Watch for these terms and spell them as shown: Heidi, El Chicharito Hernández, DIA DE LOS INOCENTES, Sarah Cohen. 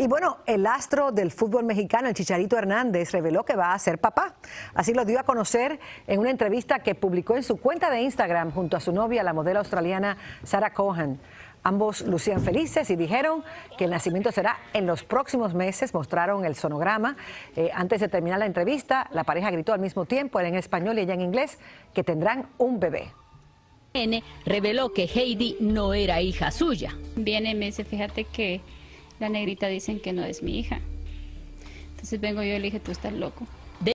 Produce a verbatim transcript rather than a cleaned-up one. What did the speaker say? Y bueno, el astro del fútbol mexicano, el Chicharito Hernández, reveló que va a ser papá. Así lo dio a conocer en una entrevista que publicó en su cuenta de Instagram junto a su novia, la modelo australiana Sarah Cohen. Ambos lucían felices y dijeron que el nacimiento será en los próximos meses. Mostraron el sonograma. Eh, antes de terminar la entrevista, la pareja gritó al mismo tiempo, él en español y ella en inglés, que tendrán un bebé. Reveló que Heidi no era hija suya. Viene y me dice, fíjate que la negrita dicen que no es mi hija. Entonces vengo yo y le dije, tú estás loco.